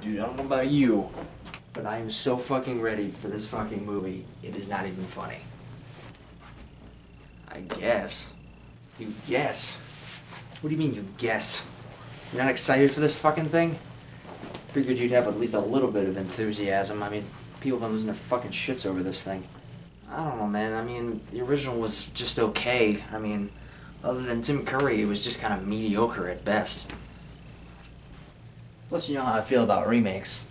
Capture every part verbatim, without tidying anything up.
Dude, I don't know about you, but I am so fucking ready for this fucking movie. It is not even funny. I guess. You guess? What do you mean you guess? You're not excited for this fucking thing? Figured you'd have at least a little bit of enthusiasm. I mean, people have been losing their fucking shits over this thing. I don't know, man. I mean, the original was just okay. I mean, other than Tim Curry, it was just kind of mediocre at best. Plus, you know how I feel about remakes.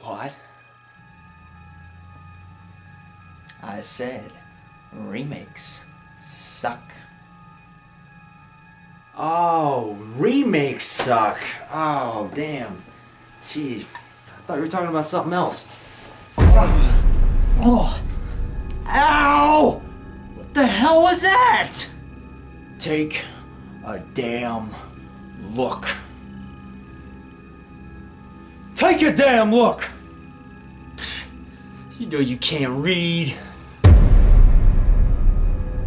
What? I said, remakes suck. Oh, remakes suck. Oh, damn. Gee, I thought we were talking about something else. Oh. Ow! What the hell was that? Take a damn look. Take a damn look! You know you can't read.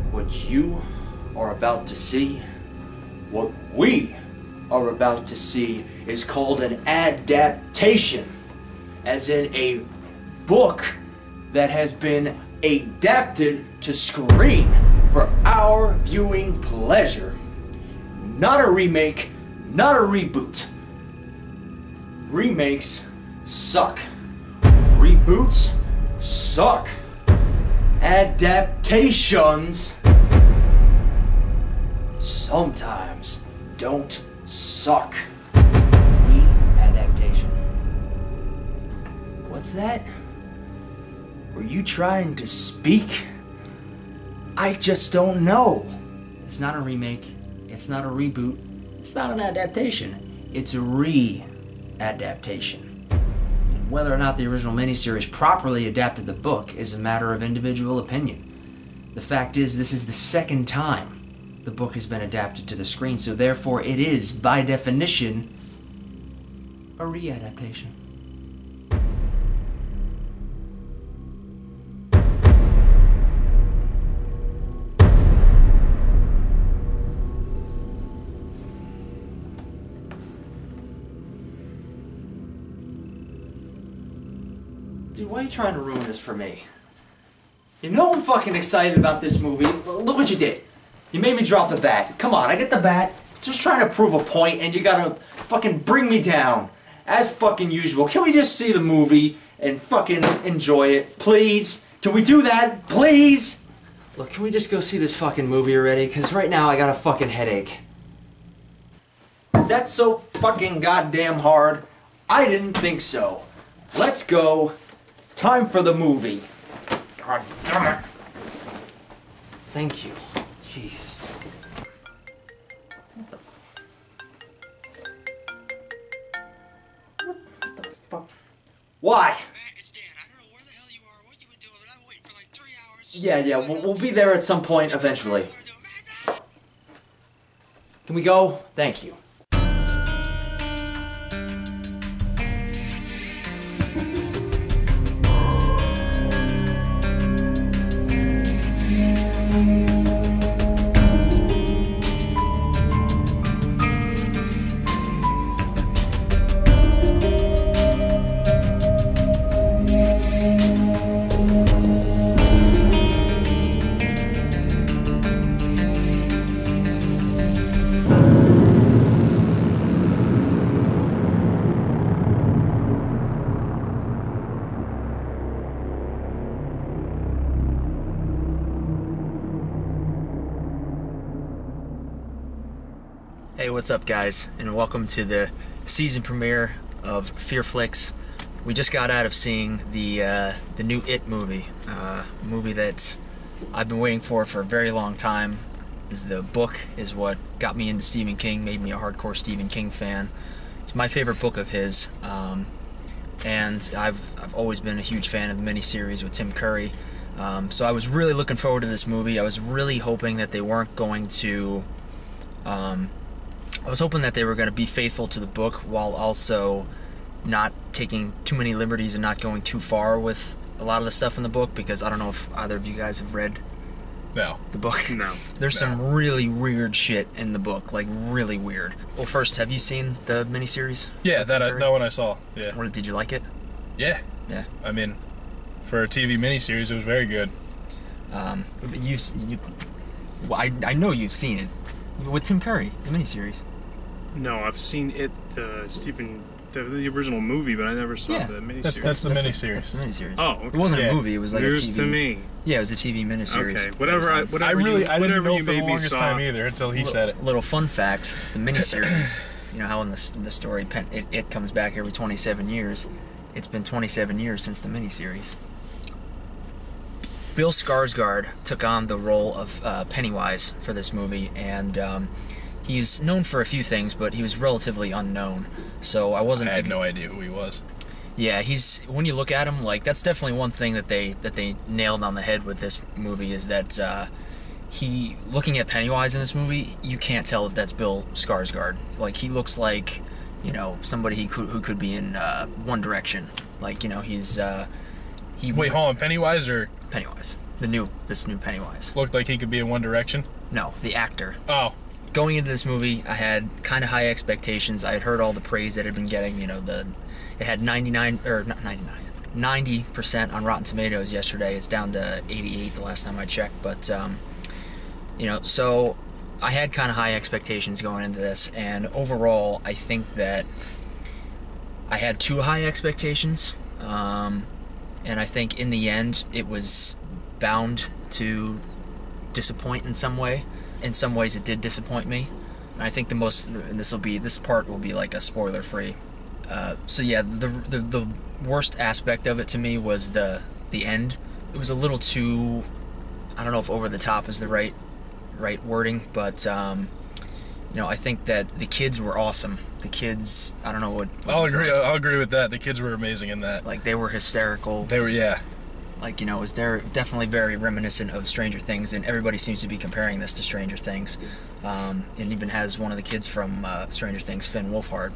What you are about to see, what we are about to see, is called an adaptation. As in a book that has been adapted to screen for our viewing pleasure. Not a remake, not a reboot. Remakes suck. Reboots suck. Adaptations sometimes don't suck. Re-adaptation. What's that? Were you trying to speak? I just don't know. It's not a remake. It's not a reboot. It's not an adaptation. It's a re- adaptation. And whether or not the original miniseries properly adapted the book is a matter of individual opinion. The fact is, this is the second time the book has been adapted to the screen, so therefore it is, by definition, a readaptation. Dude, why are you trying to ruin this for me? You know I'm fucking excited about this movie. Look what you did. You made me drop the bat. Come on, I get the bat. Just trying to prove a point, and you gotta fucking bring me down. As fucking usual. Can we just see the movie and fucking enjoy it? Please? Can we do that? Please? Look, can we just go see this fucking movie already? Because right now I got a fucking headache. Is that so fucking goddamn hard? I didn't think so. Let's go. Time for the movie. God damn it. Thank you. Jeez. What the fuck? What the fuck? What? It's Dan. I don't know where the hell you are, what you been doing, but I'm waiting for like three hours. Yeah, yeah, we'll, we'll be there at some point eventually. Can we go? Thank you. Hey, what's up guys, and welcome to the season premiere of FearFlix. We just got out of seeing the uh, the new It movie, uh, a movie that I've been waiting for for a very long time. This is the book is what got me into Stephen King, made me a hardcore Stephen King fan. It's my favorite book of his, um, and I've, I've always been a huge fan of the miniseries with Tim Curry. Um, so I was really looking forward to this movie. I was really hoping that they weren't going to... Um, I was hoping that they were going to be faithful to the book while also not taking too many liberties and not going too far with a lot of the stuff in the book, because I don't know if either of you guys have read No. The book? No. There's no. some really weird shit in the book, like really weird. Well, first, have you seen the miniseries? Yeah, that I, that one I saw, yeah. Or did you like it? Yeah. Yeah. I mean, for a T V miniseries, it was very good. Um, you, you, well, I, I know you've seen it. With Tim Curry, the miniseries. No, I've seen it, the Stephen... The, the original movie, but I never saw yeah. the miniseries. That's, that's the that's miniseries. A, that's the miniseries. Oh, okay. It wasn't yeah. a movie. It was like News a T V. To me. Yeah, it was a T V miniseries. Okay, whatever. I, whatever I really, you, I didn't know for the longest saw. time either until he L said it. Little fun fact: the miniseries. You know how in the the story, it, it comes back every twenty-seven years. It's been twenty-seven years since the miniseries. Bill Skarsgård took on the role of uh, Pennywise for this movie, and. Um, He's known for a few things, but he was relatively unknown, so I wasn't. I had no idea who he was. Yeah, he's when you look at him, like that's definitely one thing that they that they nailed on the head with this movie is that uh, he looking at Pennywise in this movie, you can't tell if that's Bill Skarsgård. Like he looks like, you know, somebody who could, who could be in uh, One Direction. Like you know, he's uh, he. Wait, hold on, Pennywise or Pennywise, the new this new Pennywise looked like he could be in One Direction. No, the actor. Oh. Going into this movie, I had kind of high expectations. I had heard all the praise that it had been getting. You know, the it had ninety-nine or not ninety-nine, ninety percent on Rotten Tomatoes yesterday. It's down to eighty-eight the last time I checked. But um, you know, so I had kind of high expectations going into this, and overall, I think that I had too high expectations, um, and I think in the end, it was bound to disappoint in some way. In some ways, it did disappoint me. And I think the most, and this will be, this part will be like a spoiler-free. Uh, so yeah, the, the the worst aspect of it to me was the the end. It was a little too, I don't know if over the top is the right right wording, but um, you know, I think that the kids were awesome. The kids, I don't know what. what I'll agree. Like. I'll agree with that. The kids were amazing in that. Like they were hysterical. They were, yeah. Like, you know, it was there definitely very reminiscent of Stranger Things, and everybody seems to be comparing this to Stranger Things. Um, it even has one of the kids from uh, Stranger Things, Finn Wolfhard.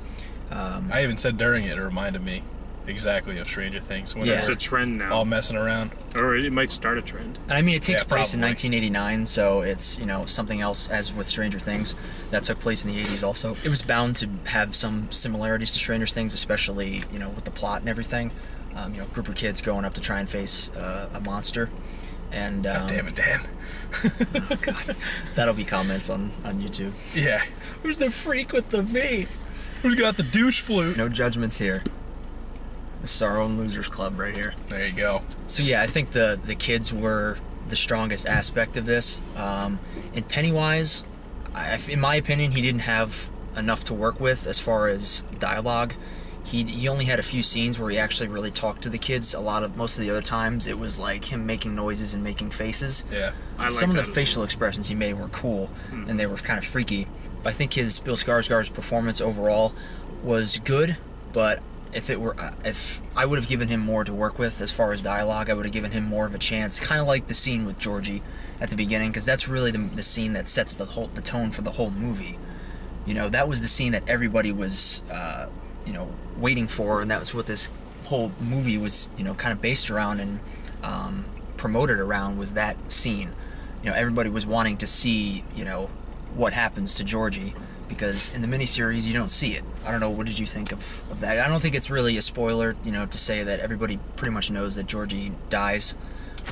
Um, I even said during it, it reminded me exactly of Stranger Things. When yeah. It's a trend now. All messing around. Or it might start a trend. And I mean, it takes yeah, place probably. in nineteen eighty-nine, so it's, you know, something else, as with Stranger Things, that took place in the eighties also. It was bound to have some similarities to Stranger Things, especially, you know, with the plot and everything. Um, you know, group of kids going up to try and face uh, a monster, and um, God damn it, Dan! Oh, God. That'll be comments on on YouTube. Yeah, who's the freak with the V? Who's got the douche flute? No judgments here. This is our own losers club right here. There you go. So yeah, I think the the kids were the strongest aspect of this. Um, and Pennywise, I, in my opinion, he didn't have enough to work with as far as dialogue. He, he only had a few scenes where he actually really talked to the kids. A lot of most of the other times it was like him making noises and making faces. Yeah, I like some of the facial expressions he made were cool hmm. and they were kind of freaky. But I think his Bill Skarsgård's performance overall was good, but if it were if I would have given him more to work with as far as dialogue, I would have given him more of a chance. Kind of like the scene with Georgie at the beginning, because that's really the, the scene that sets the whole the tone for the whole movie. You know, that was the scene that everybody was. Uh, you know, waiting for, and that was what this whole movie was, you know, kind of based around and um, promoted around, was that scene. You know, everybody was wanting to see, you know, what happens to Georgie, because in the miniseries, you don't see it. I don't know, what did you think of, of that? I don't think it's really a spoiler, you know, to say that everybody pretty much knows that Georgie dies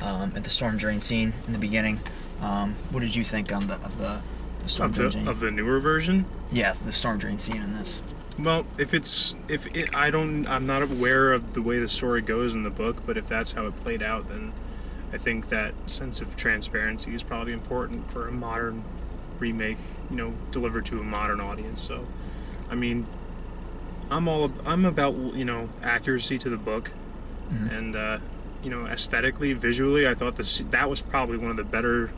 um, at the storm drain scene in the beginning. Um, what did you think on the, of the, the storm of drain the, scene? Of the newer version? Yeah, the storm drain scene in this. Well, if it's if it, I don't, I'm not aware of the way the story goes in the book, but if that's how it played out, then I think that sense of transparency is probably important for a modern remake, you know, delivered to a modern audience. So, I mean, I'm all I'm about, you know, accuracy to the book, mm-hmm. and uh, you know, aesthetically, visually, I thought this that was probably one of the better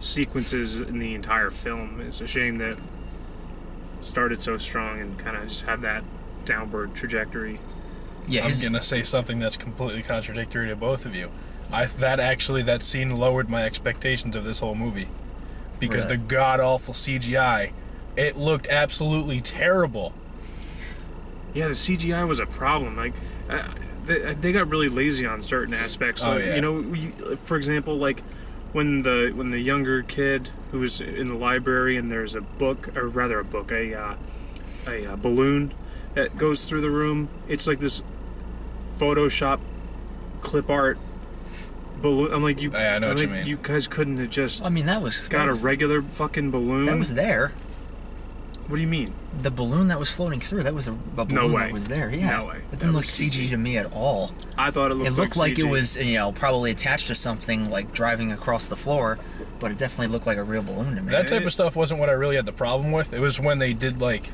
sequences in the entire film. It's a shame that. Started so strong and kind of just had that downward trajectory. Yeah, I'm gonna say something that's completely contradictory to both of you. I that actually that scene lowered my expectations of this whole movie because really? the god awful C G I, it looked absolutely terrible. Yeah, the C G I was a problem. Like uh, they, they got really lazy on certain aspects. Like, oh yeah. You know, for example, like. when the when the younger kid who was in the library and there's a book, or rather a book, a uh, a, a balloon that goes through the room. It's like this Photoshop clip art balloon. I'm like, you, yeah, I know what you mean. You guys couldn't have just. I mean, that was got that was, a regular fucking balloon. That was there. What do you mean? The balloon that was floating through, that was a, a balloon no way. that was there. Yeah. No way. It didn't look C G to me at all. I thought it looked like It looked like, like C G. It was, you know, probably attached to something, like driving across the floor, but it definitely looked like a real balloon to me. That type of stuff wasn't what I really had the problem with. It was when they did, like,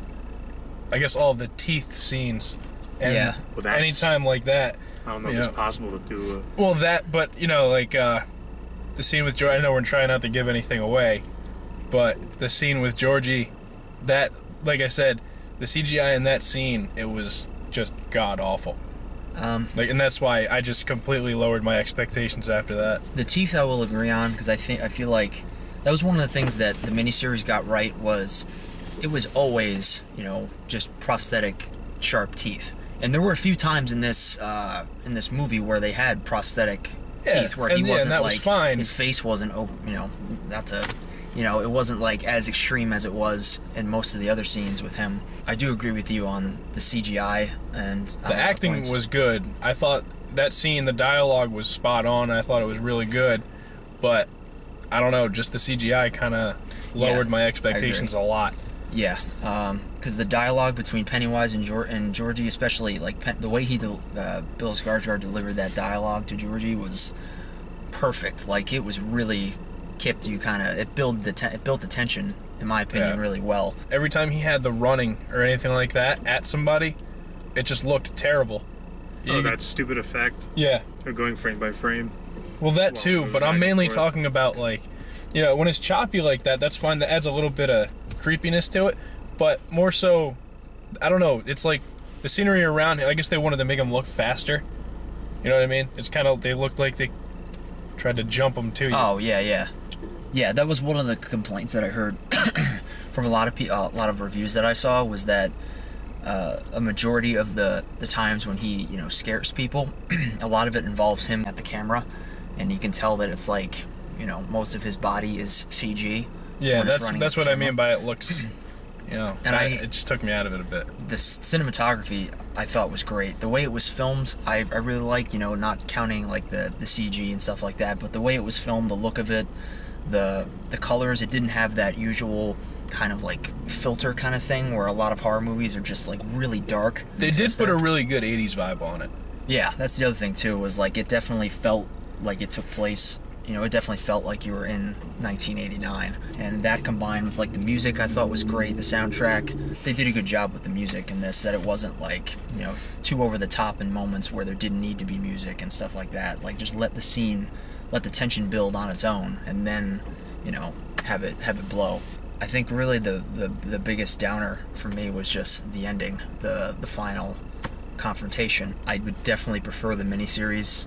I guess all of the teeth scenes. And yeah. Well, anytime like that. I don't know if know. it's possible to do a... Well, that, but, you know, like, uh, the scene with Georgie, I know we're trying not to give anything away, but the scene with Georgie... That, like I said, the C G I in that scene, it was just god awful. Um, like, and that's why I just completely lowered my expectations after that. The teeth, I will agree on, because I think I feel like that was one of the things that the miniseries got right was it was always, you know, just prosthetic sharp teeth, and there were a few times in this uh, in this movie where they had prosthetic yeah, teeth where and, he wasn't yeah, and that like was fine. His face wasn't open, you know, that's a. You know, it wasn't like as extreme as it was in most of the other scenes with him. I do agree with you on the C G I and the acting was good. I thought that scene, the dialogue was spot on. I thought it was really good, but I don't know, just the C G I kind of lowered yeah, my expectations a lot. Yeah, um, because the dialogue between Pennywise and, Geor and Georgie, especially like Pen the way he, uh, Bill Skarsgård delivered that dialogue to Georgie was perfect. Like it was really. Kept you kind of it built the te it built the tension in my opinion yeah. really well. Every time he had the running or anything like that at somebody, it just looked terrible. Oh, you, that stupid effect. Yeah, they're going frame by frame. Well, that well, too, but I'm mainly talking about like, you know, when it's choppy like that, that's fine. That adds a little bit of creepiness to it, but more so, I don't know. It's like the scenery around. I guess they wanted to make them look faster. You know what I mean? It's kind of they looked like they tried to jump them to you. Oh yeah, yeah. Yeah, that was one of the complaints that I heard from a lot of people, a lot of reviews that I saw was that uh, a majority of the the times when he, you know, scares people, a lot of it involves him at the camera, and you can tell that it's like, you know, most of his body is C G. Yeah, that's that's what I mean by it looks, you know, and I, it just took me out of it a bit. The cinematography I thought was great. The way it was filmed, I I really like, you know, not counting like the the C G and stuff like that, but the way it was filmed, the look of it. The the colors, it didn't have that usual kind of like filter kind of thing where a lot of horror movies are just like really dark. They did put a really good eighties vibe on it. Yeah, that's the other thing too, was like it definitely felt like it took place, you know, it definitely felt like you were in nineteen eighty-nine. And that combined with like the music I thought was great, the soundtrack. They did a good job with the music in this, that it wasn't like, you know, too over the top in moments where there didn't need to be music and stuff like that. Like just let the scene let the tension build on its own, and then, you know, have it have it blow. I think really the, the, the biggest downer for me was just the ending, the the final confrontation. I would definitely prefer the miniseries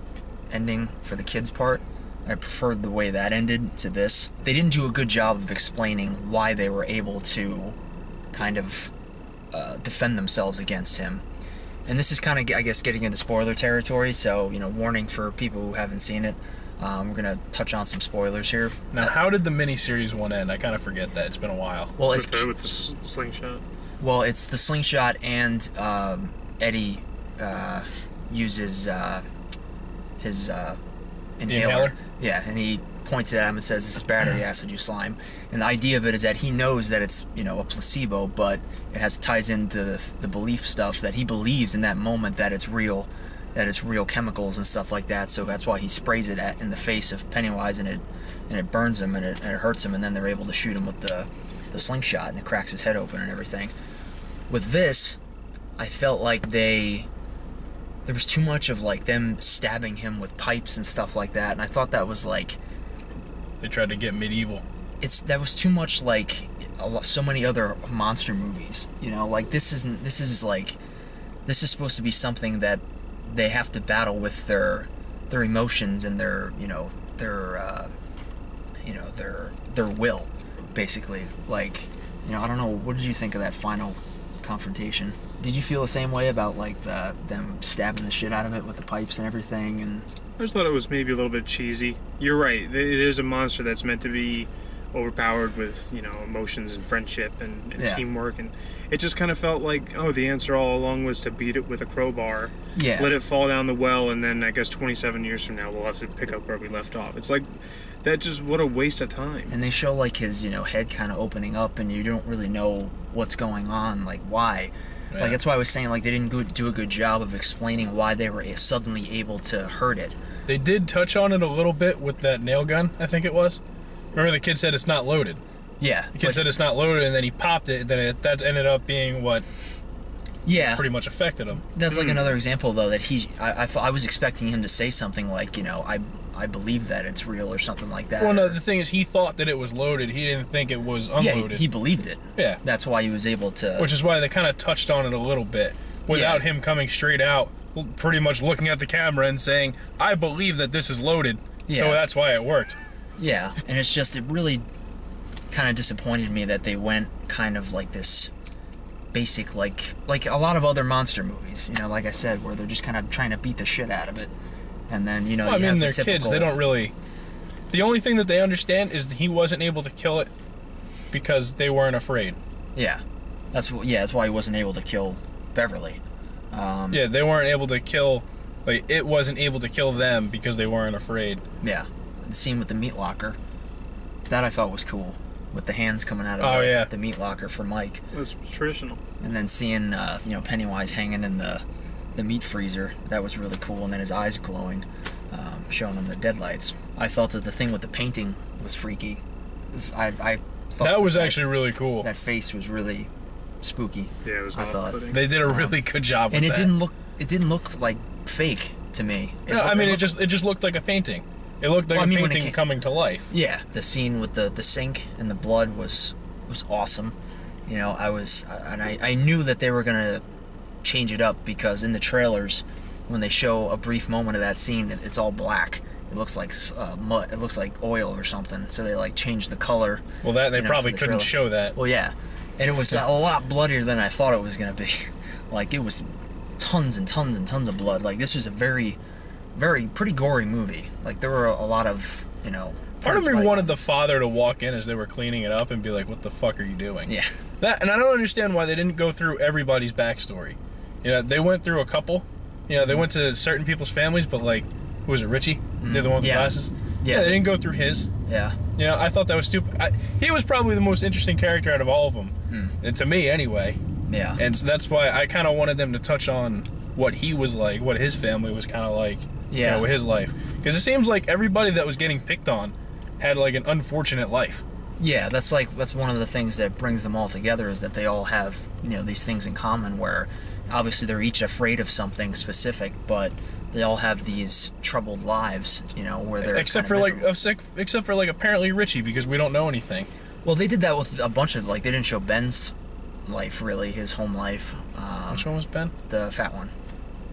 ending for the kids part. I preferred the way that ended to this. They didn't do a good job of explaining why they were able to kind of uh, defend themselves against him. And this is kind of, I guess, getting into spoiler territory, so, you know, warning for people who haven't seen it. Um, we're going to touch on some spoilers here. Now, uh, how did the miniseries one end? I kind of forget that. It's been a while. Well, it's... With the, with the slingshot? Well, it's the slingshot and um, Eddie uh, uses uh, his uh, inhaler. inhaler. Yeah, and he points it at him and says, this is battery acid, you slime. And the idea of it is that he knows that it's, you know, a placebo, but it has ties into the, the belief stuff that he believes in that moment that it's real. That it's real chemicals and stuff like that, so that's why he sprays it at in the face of Pennywise, and it and it burns him and it, and it hurts him, and then they're able to shoot him with the the slingshot, and it cracks his head open and everything. With this, I felt like they there was too much of like them stabbing him with pipes and stuff like that, and I thought that was like they tried to get medieval. It's that was too much like a lot, so many other monster movies, you know. Like this isn't this is like this is supposed to be something that they have to battle with their their emotions and their you know their uh, you know their their will, basically. Like, you know, I don't know, what did you think of that final confrontation? Did you feel the same way about like the, them stabbing the shit out of it with the pipes and everything? And I just thought it was maybe a little bit cheesy. You're right. It is a monster that's meant to be overpowered with, you know, emotions and friendship and, and yeah. teamwork, and it just kind of felt like, oh, the answer all along was to beat it with a crowbar, yeah. let it fall down the well, and then I guess twenty-seven years from now we'll have to pick up where we left off. It's like, that's just, what a waste of time. And they show like his, you know, head kind of opening up, and you don't really know what's going on, like why. Yeah. Like that's why I was saying, like, they didn't go, do a good job of explaining why they were suddenly able to hurt it. They did touch on it a little bit with that nail gun, I think it was. Remember, the kid said it's not loaded. Yeah. The kid like, said it's not loaded, and then he popped it, and then it, that ended up being what yeah. pretty much affected him. That's mm. like another example, though, that he... I, I, thought, I was expecting him to say something like, you know, I, I believe that it's real or something like that. Well, no, the thing is, he thought that it was loaded. He didn't think it was unloaded. Yeah, he, he believed it. Yeah. That's why he was able to... Which is why they kind of touched on it a little bit, without yeah. him coming straight out, pretty much looking at the camera and saying, I believe that this is loaded, yeah. so that's why it worked. Yeah, and it's just, it really kind of disappointed me that they went kind of like this basic, like, like a lot of other monster movies, you know, like I said, where they're just kind of trying to beat the shit out of it. And then, you know, well, you I mean, have the they're kids, they don't really, the only thing that they understand is that he wasn't able to kill it because they weren't afraid. Yeah, that's, yeah, that's why he wasn't able to kill Beverly. Um, yeah, they weren't able to kill, like, it wasn't able to kill them because they weren't afraid. Yeah. The scene with the meat locker, that I thought was cool, with the hands coming out of oh, the, yeah. the meat locker for Mike. It was traditional. And then seeing uh, you know, Pennywise hanging in the the meat freezer, that was really cool. And then his eyes glowing, um, showing him the deadlights. I felt that the thing with the painting was freaky. Was, I, I thought that was that, actually really cool. That face was really spooky. Yeah, it was. I thought they did a really good job with that. And it didn't look it didn't look like fake to me. It no, looked, I mean it, looked, it just it just looked like a painting. It looked like well, a I mean, painting came, coming to life. Yeah, the scene with the, the sink and the blood was was awesome. You know, I was, and I, I knew that they were gonna change it up, because in the trailers, when they show a brief moment of that scene, it's all black. It looks like uh, mud. It looks like oil or something. So they like changed the color. Well, that they you know, probably the couldn't trailer. show that. Well, yeah, and it was a lot bloodier than I thought it was gonna be. Like it was tons and tons and tons of blood. Like this was a very Very pretty gory movie. Like there were a, a lot of, you know. Part of me wanted the father to walk in as they were cleaning it up and be like, "What the fuck are you doing?" Yeah. That, and I don't understand why they didn't go through everybody's backstory. You know, they went through a couple. You know, they mm-hmm. went to certain people's families, but like, who was it, Richie? Mm-hmm. They're the one with yeah. the glasses. Yeah. yeah. They didn't go through his. Yeah. You know, I thought that was stupid. I, he was probably the most interesting character out of all of them, mm. and to me anyway. Yeah. And so that's why I kind of wanted them to touch on what he was like, what his family was kind of like, yeah. you know, with his life. Because it seems like everybody that was getting picked on had, like, an unfortunate life. Yeah, that's, like, that's one of the things that brings them all together, is that they all have, you know, these things in common where, obviously, they're each afraid of something specific, but they all have these troubled lives, you know, where they're Except for, miserable. like, except for, like, apparently Richie, because we don't know anything. Well, they did that with a bunch of, like, they didn't show Ben's life, really, his home life. Um, Which one was Ben? The fat one.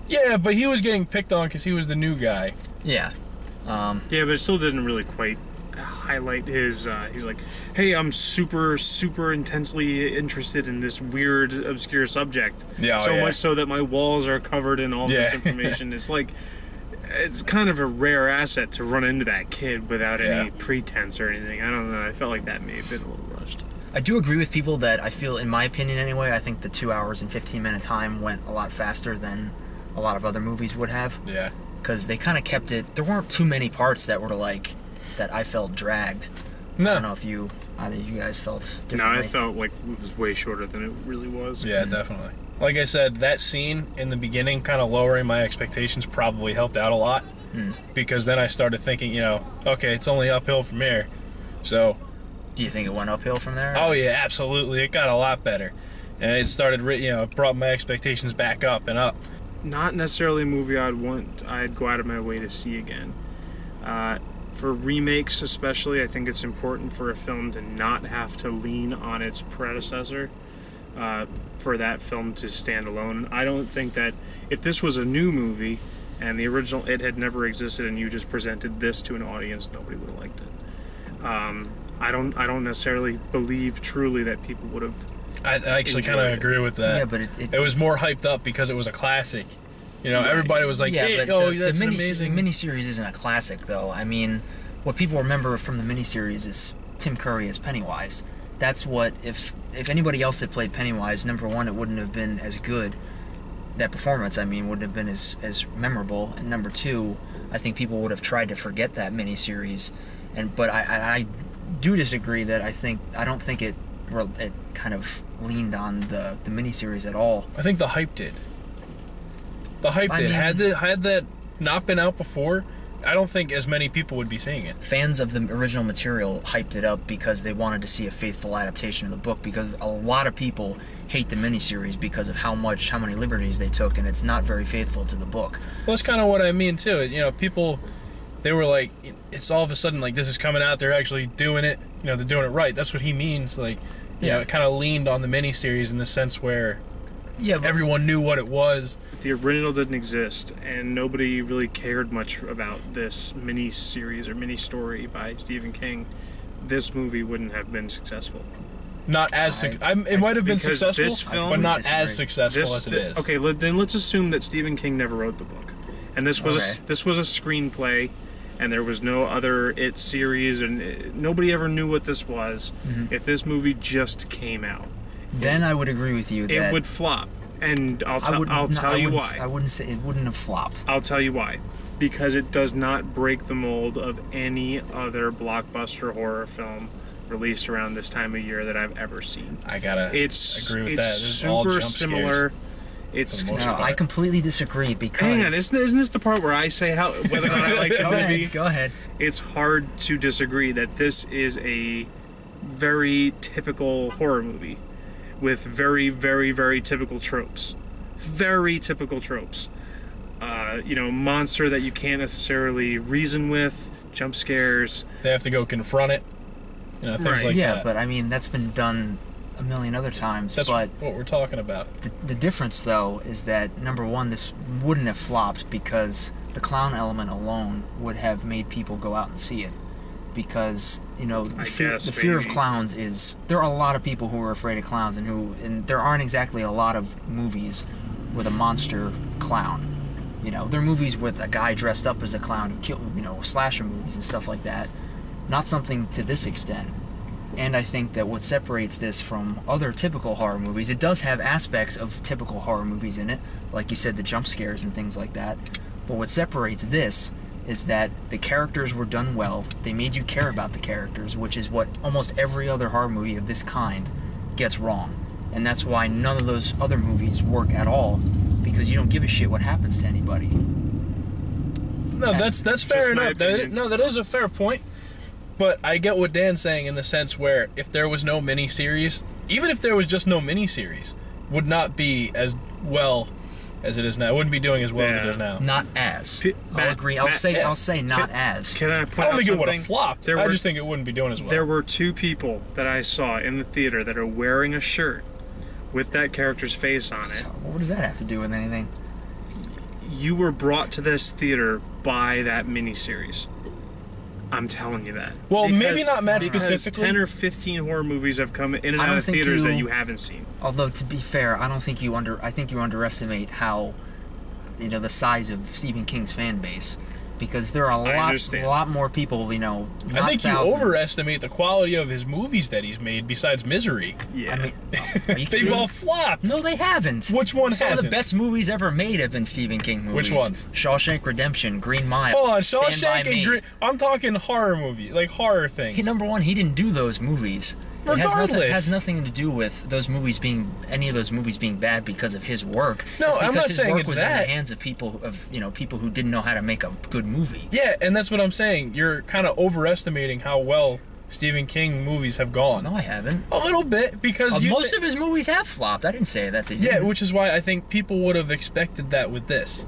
Yeah, but he was getting picked on because he was the new guy. Yeah. Um, yeah, but it still didn't really quite highlight his, uh, he's like, hey, I'm super, super intensely interested in this weird, obscure subject. Yeah, so oh, yeah. much so that my walls are covered in all yeah. this information. It's like, it's kind of a rare asset to run into that kid without yeah. any pretense or anything. I don't know, I felt like that may have been a little rushed. I do agree with people that I feel, in my opinion anyway, I think the two hours and fifteen minute time went a lot faster than a lot of other movies would have. Yeah. Because they kind of kept it... There weren't too many parts that were, like, that I felt dragged. No. I don't know if you... Either you guys felt differently. No, I felt like it was way shorter than it really was. Yeah, mm-hmm. definitely. Like I said, that scene in the beginning, kind of lowering my expectations, probably helped out a lot. Mm. Because then I started thinking, you know, okay, it's only uphill from here. So... Do you think it went uphill from there? Oh, yeah, absolutely. It got a lot better. And it started, you know, it brought my expectations back up and up. Not necessarily a movie I'd want, I'd go out of my way to see again. Uh, for remakes especially, I think it's important for a film to not have to lean on its predecessor uh, for that film to stand alone. I don't think that, if this was a new movie and the original It had never existed and you just presented this to an audience, nobody would have liked it. Um, I don't, I don't necessarily believe truly that people would have I, I actually kind of agree with that. Yeah, but it, it, it was more hyped up because it was a classic. You know, right. Everybody was like, yeah, hey, but oh, the, that's the mini, amazing. The miniseries isn't a classic, though. I mean, what people remember from the miniseries is Tim Curry as Pennywise. That's what, if if anybody else had played Pennywise, number one, it wouldn't have been as good. That performance, I mean, wouldn't have been as, as memorable. And number two, I think people would have tried to forget that miniseries. And, but I, I, I do disagree that I think, I don't think it, it kind of leaned on the, the miniseries at all. I think the hype did. The hype I did. Mean, had, the, had that not been out before, I don't think as many people would be seeing it. Fans of the original material hyped it up because they wanted to see a faithful adaptation of the book, because a lot of people hate the miniseries because of how much, how many liberties they took, and it's not very faithful to the book. Well, that's so, kind of what I mean, too. You know, people, they were like, it's all of a sudden, like, this is coming out, they're actually doing it, you know, they're doing it right. That's what he means, like, you yeah. know, it kind of leaned on the miniseries in the sense where... Yeah, everyone knew what it was. The original didn't exist, and nobody really cared much about this mini-series or mini-story by Stephen King. This movie wouldn't have been successful. Not as... Su I, I'm, it I, might have been successful, this film, but not as successful this, as it is. Okay, then let's assume that Stephen King never wrote the book. And this was, okay. a, this was a screenplay, and there was no other It series, and it, nobody ever knew what this was. Mm-hmm. If this movie just came out. Then I would agree with you that... It would flop, and I'll, t I would, I'll no, tell I you why. I wouldn't say... It wouldn't have flopped. I'll tell you why. Because it does not break the mold of any other blockbuster horror film released around this time of year that I've ever seen. I gotta it's, agree with it's that. It's super all jump similar. It's no, part. I completely disagree because... Hang on, isn't, isn't this the part where I say how whether or not I like the movie? Go ahead. It's hard to disagree that this is a very typical horror movie. With very, very, very typical tropes. Very typical tropes. Uh, you know, monster that you can't necessarily reason with, jump scares. They have to go confront it. You know, things right. like yeah, that. Yeah, but I mean, that's been done a million other times. That's but what we're talking about. The, the difference, though, is that, number one, this wouldn't have flopped because the clown element alone would have made people go out and see it. Because, you know, the, fear, guess, the fear of clowns is... There are a lot of people who are afraid of clowns, and who... And there aren't exactly a lot of movies with a monster clown. You know, there are movies with a guy dressed up as a clown who killed, you know, slasher movies and stuff like that. Not something to this extent. And I think that what separates this from other typical horror movies... It does have aspects of typical horror movies in it. Like you said, the jump scares and things like that. But what separates this... is that the characters were done well. They made you care about the characters, which is what almost every other horror movie of this kind gets wrong. And that's why none of those other movies work at all, because you don't give a shit what happens to anybody. No, that's that's fair enough. That, no, that is a fair point. But I get what Dan's saying in the sense where if there was no miniseries, even if there was just no miniseries, would not be as well... as it is now. It wouldn't be doing as well yeah. as it is now. Not as. P Matt, I'll agree. I'll Matt, say, Matt, I'll say not can, as. Can I point I don't out think something? It would have flopped. There I were, just think it wouldn't be doing as well. There were two people that I saw in the theater that are wearing a shirt with that character's face on it. So what does that have to do with anything? You were brought to this theater by that miniseries. I'm telling you that. Well, because, maybe not Matt specifically. ten or fifteen horror movies have come in and out of theaters you, that you haven't seen. Although, to be fair, I don't think you under I think you underestimate how, you know, the size of Stephen King's fan base, because there are a lot a lot more people, you know, not I think thousands. You overestimate the quality of his movies that he's made besides Misery. Yeah. I mean, are you kidding? They've all flopped. No, they haven't. Which one Some hasn't? Some of the best movies ever made have been Stephen King movies. Which ones? Shawshank Redemption, Green Mile. Hold on, Shawshank and Green... I'm talking horror movie, like horror things. Hey, number one, he didn't do those movies. It has, nothing, it has nothing to do with those movies being any of those movies being bad because of his work. No, it's I'm not his saying work it's was that. In the hands of people of you know people who didn't know how to make a good movie. Yeah, and that's what I'm saying. You're kind of overestimating how well Stephen King movies have gone. No, I haven't. A little bit because uh, you most of his movies have flopped. I didn't say that they didn't. Yeah, which is why I think people would have expected that with this.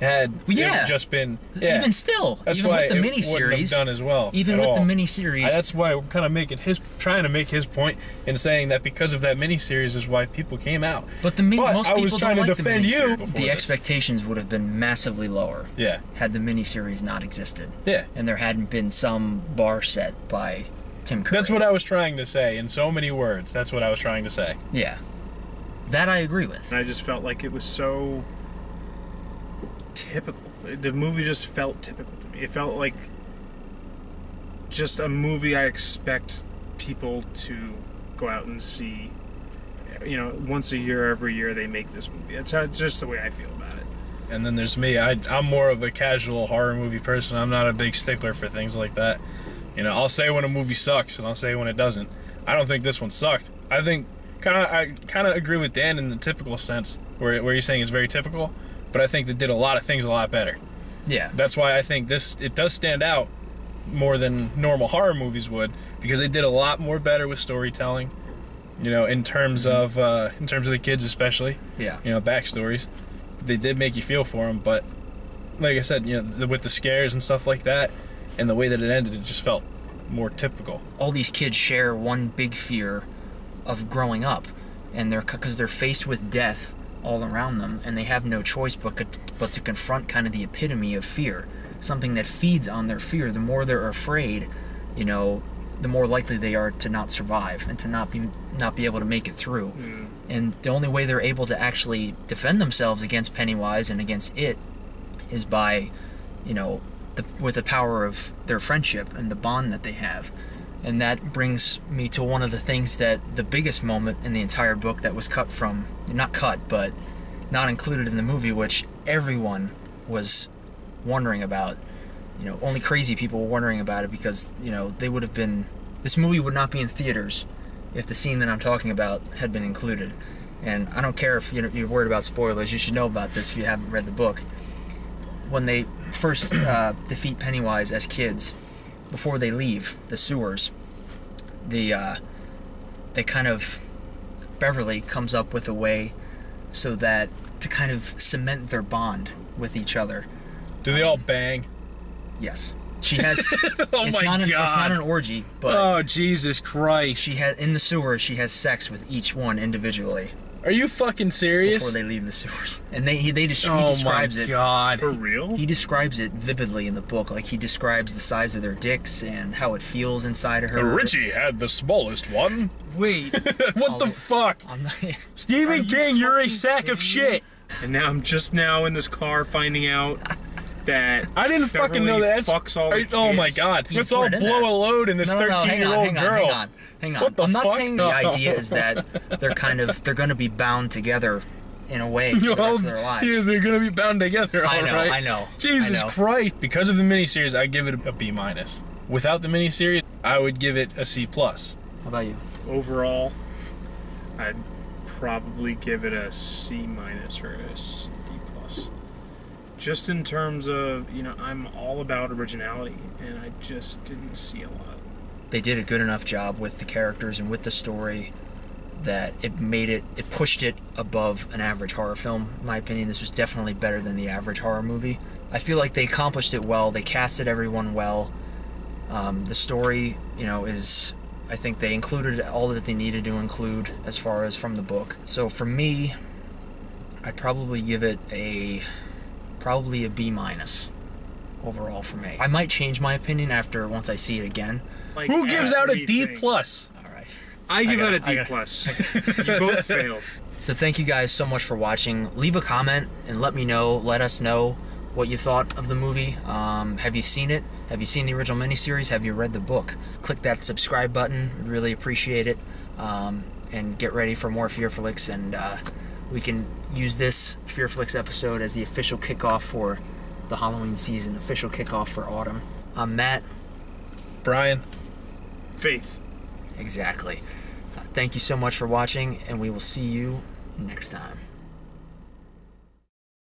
Had well, yeah. it just been yeah. even still that's even why with the it miniseries, wouldn't have done as well even with all. The miniseries. That's why we're kind of making his trying to make his point in saying that because of that miniseries is why people came out. But the but most I people was trying don't to like defend the you. The this. Expectations would have been massively lower. Yeah, had the miniseries not existed. Yeah, and there hadn't been some bar set by Tim Curry. That's what I was trying to say in so many words. That's what I was trying to say. Yeah. That I agree with. And I just felt like it was so typical. The movie just felt typical to me. It felt like just a movie I expect people to go out and see. You know, once a year, every year they make this movie. That's how, just the way I feel about it. And then there's me. I, I'm more of a casual horror movie person. I'm not a big stickler for things like that. You know, I'll say when a movie sucks, and I'll say when it doesn't. I don't think this one sucked. I think kind of I kind of agree with Dan in the typical sense, where where you're saying it's very typical. But I think they did a lot of things a lot better. Yeah. That's why I think this it does stand out more than normal horror movies would, because they did a lot more better with storytelling. You know, in terms mm-hmm. of uh, in terms of the kids especially. Yeah. You know, backstories. They did make you feel for them, but like I said, you know, the, with the scares and stuff like that, and the way that it ended, it just felt more typical. All these kids share one big fear of growing up, and they're because they're faced with death all around them, and they have no choice but to, but to confront kind of the epitome of fear, something that feeds on their fear. The more they're afraid, you know, the more likely they are to not survive and to not be not be able to make it through. Mm. And the only way they're able to actually defend themselves against Pennywise and against it is by, you know, the, with the power of their friendship and the bond that they have. And that brings me to one of the things that the biggest moment in the entire book that was cut from, not cut, but not included in the movie, which everyone was wondering about. You know, only crazy people were wondering about it, because, you know, they would have been, this movie would not be in theaters if the scene that I'm talking about had been included. And I don't care if you're worried about spoilers, you should know about this if you haven't read the book. When they first uh, defeat Pennywise as kids, before they leave the sewers, the uh, they kind of, Beverly comes up with a way so that to kind of cement their bond with each other. Do they um, all bang? Yes. She has. oh it's my not an, God! It's not an orgy, but oh Jesus Christ! She had in the sewer. She has sex with each one individually. Are you fucking serious? Before they leave the sewers, and they he, they just he oh describes it. Oh my God! It, for real? He, he describes it vividly in the book. Like, he describes the size of their dicks and how it feels inside of her. Richie had the smallest one. Wait, what I'll, the fuck? I'm not, Stephen King, you you're a sack of shit. And now I'm just now in this car finding out. That I didn't fucking know that. Fucks all the kids. Oh my God! Let's all blow a load in this thirteen-year-old girl. Hang on, hang on. What the fuck? I'm not saying the idea is that they're kind of they're going to be bound together in a way for the rest of their lives. Yeah, they're going to be bound together. I know, I know. Jesus Christ! Because of the miniseries, I give it a B minus. Without the miniseries, I would give it a C plus. How about you? Overall, I'd probably give it a C minus or a C plus. Just in terms of, you know, I'm all about originality, and I just didn't see a lot. They did a good enough job with the characters and with the story that it made it, it pushed it above an average horror film. In my opinion, this was definitely better than the average horror movie. I feel like they accomplished it well. They casted everyone well. Um, the story, you know, is, I think they included all that they needed to include as far as from the book. So for me, I'd probably give it a... probably a B minus overall for me. I might change my opinion after once I see it again. Like, who gives out a D plus? All right, I give out a D plus. You both failed. So thank you guys so much for watching. Leave a comment and let me know. Let us know what you thought of the movie. Um, have you seen it? Have you seen the original miniseries? Have you read the book? Click that subscribe button. We'd really appreciate it. Um, and get ready for more FearFlix, and uh, we can use this FearFlix episode as the official kickoff for the Halloween season, official kickoff for autumn. I'm Matt. Brian. Faith. Exactly. Uh, thank you so much for watching, and we will see you next time.